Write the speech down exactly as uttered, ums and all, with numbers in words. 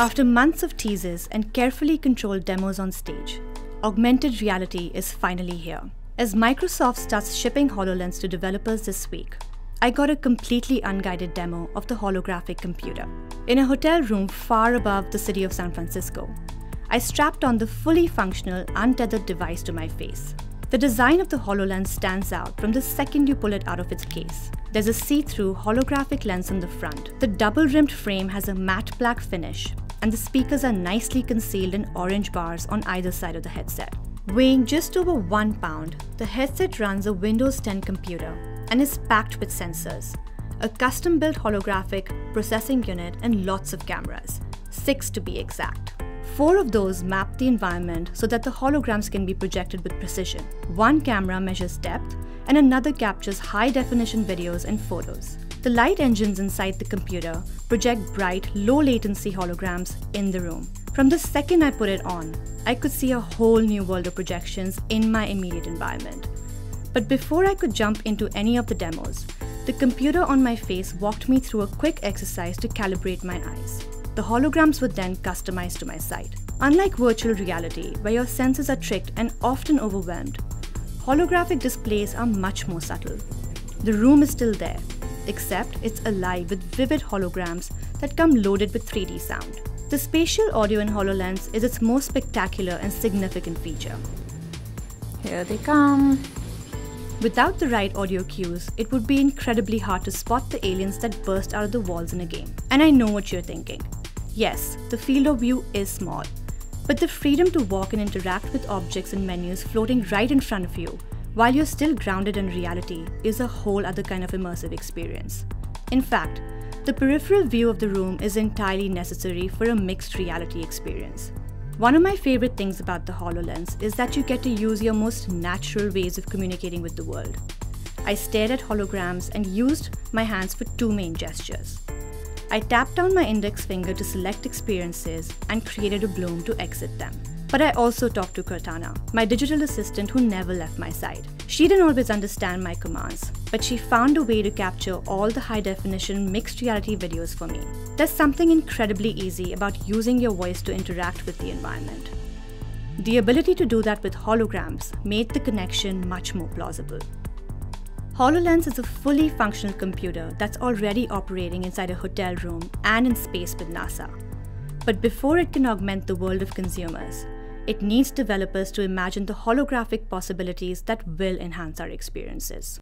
After months of teases and carefully controlled demos on stage, augmented reality is finally here. As Microsoft starts shipping HoloLens to developers this week, I got a completely unguided demo of the holographic computer. In a hotel room far above the city of San Francisco, I strapped on the fully functional, untethered device to my face. The design of the HoloLens stands out from the second you pull it out of its case. There's a see-through holographic lens on the front. The double-rimmed frame has a matte black finish, and the speakers are nicely concealed in orange bars on either side of the headset. Weighing just over one pound, the headset runs a Windows ten computer and is packed with sensors, a custom-built holographic processing unit, and lots of cameras, six to be exact. Four of those map the environment so that the holograms can be projected with precision. One camera measures depth, and another captures high-definition videos and photos. The light engines inside the computer project bright, low-latency holograms in the room. From the second I put it on, I could see a whole new world of projections in my immediate environment. But before I could jump into any of the demos, the computer on my face walked me through a quick exercise to calibrate my eyes. The holograms were then customized to my sight. Unlike virtual reality, where your senses are tricked and often overwhelmed, holographic displays are much more subtle. The room is still there, except it's alive with vivid holograms that come loaded with three D sound. The spatial audio in HoloLens is its most spectacular and significant feature. Here they come. Without the right audio cues, it would be incredibly hard to spot the aliens that burst out of the walls in a game. And I know what you're thinking. Yes, the field of view is small, but the freedom to walk and interact with objects and menus floating right in front of you, while you're still grounded in reality, is a whole other kind of immersive experience. In fact, the peripheral view of the room is entirely necessary for a mixed reality experience. One of my favorite things about the HoloLens is that you get to use your most natural ways of communicating with the world. I stared at holograms and used my hands for two main gestures. I tapped on my index finger to select experiences and created a bloom to exit them. But I also talked to Cortana, my digital assistant who never left my side. She didn't always understand my commands, but she found a way to capture all the high-definition mixed reality videos for me. There's something incredibly easy about using your voice to interact with the environment. The ability to do that with holograms made the connection much more plausible. HoloLens is a fully functional computer that's already operating inside a hotel room and in space with NASA. But before it can augment the world of consumers, it needs developers to imagine the holographic possibilities that will enhance our experiences.